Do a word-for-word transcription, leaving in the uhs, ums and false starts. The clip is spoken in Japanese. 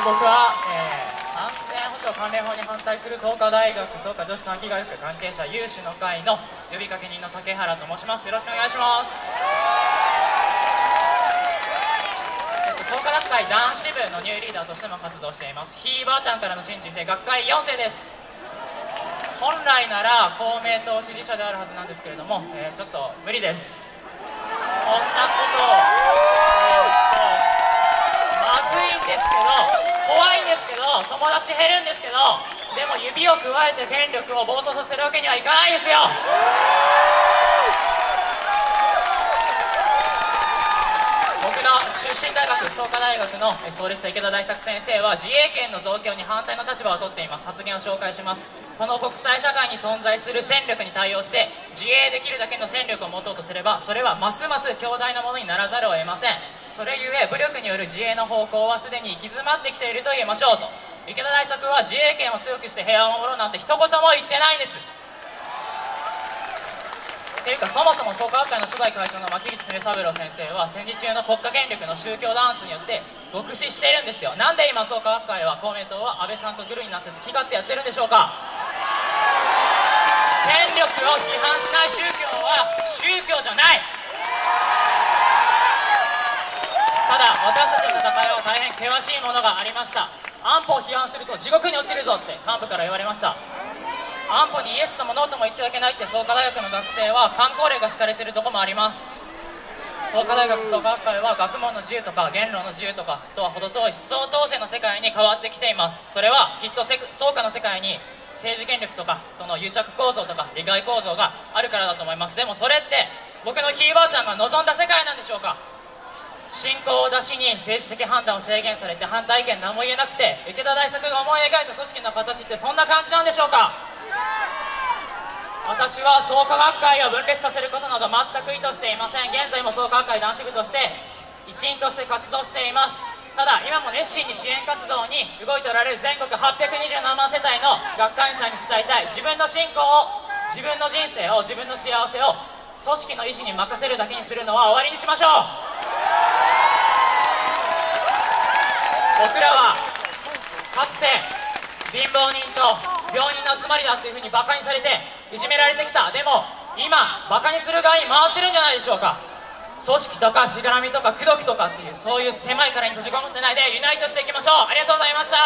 僕は、えー、安全保障関連法に反対する創価大学創価女子短期大学関係者有志の会の呼びかけ人の竹原と申します。よろしくお願いします。えっと、創価学会男子部のニューリーダーとしても活動しています。ひいばあちゃんからの新人で学会よんせいです。本来なら公明党支持者であるはずなんですけれども、えー、ちょっと無理です。こんなことを、えー、まずいんですけど、怖いんですけど、友達減るんですけど、でも指をくわえて権力を暴走させるわけにはいかないですよ。僕の出身大学創価大学の創立者池田大作先生は自衛権の増強に反対の立場を取っています。発言を紹介します。この国際社会に存在する戦力に対応して自衛できるだけの戦力を持とうとすれば、それはますます強大なものにならざるを得ません。それゆえ武力による自衛の方向はすでに行き詰まってきていると言えましょうと。池田大作は自衛権を強くして平和を守ろうなんて一言も言ってないんです。というか、そもそも創価学会の初代会長の牧口常三郎先生は戦時中の国家権力の宗教弾圧によって極死しているんですよ。なんで今創価学会は公明党は安倍さんとグルになって好き勝手やってるんでしょうか。権力を批判しない宗教は宗教じゃない。ただ私たちの戦いは大変険しいものがありました。安保を批判すると地獄に落ちるぞって幹部から言われました。安保にイエスともノーとも言ってはいけないって創価大学の学生は観光令が敷かれているところもあります。創価大学創価学会は学問の自由とか言論の自由とかとは程遠い思想統制の世界に変わってきています。それはきっと創価の世界に政治権力とかとの癒着構造とか利害構造があるからだと思います。でもそれって僕のひいばあちゃんが望んだ世界なんでしょうか。信仰を出しに政治的判断を制限されて反対意見何も言えなくて、池田大作が思い描いた組織の形ってそんな感じなんでしょうか。私は創価学会を分裂させることなど全く意図していません。現在も創価学会男子部として一員として活動しています。ただ今も熱心に支援活動に動いておられる全国はっぴゃくにじゅうななまん世帯の学会員さんに伝えたい。自分の信仰を、自分の人生を、自分の幸せを組織の意思に任せるだけにするのは終わりにしましょう。僕らはかつて貧乏人と病人の集まりだというふうにバカにされていじめられてきた。でも今バカにする側に回ってるんじゃないでしょうか。組織とかしがらみとか功徳とかっていうそういう狭い殻に閉じ込めてないでユナイトしていきましょう。ありがとうございました。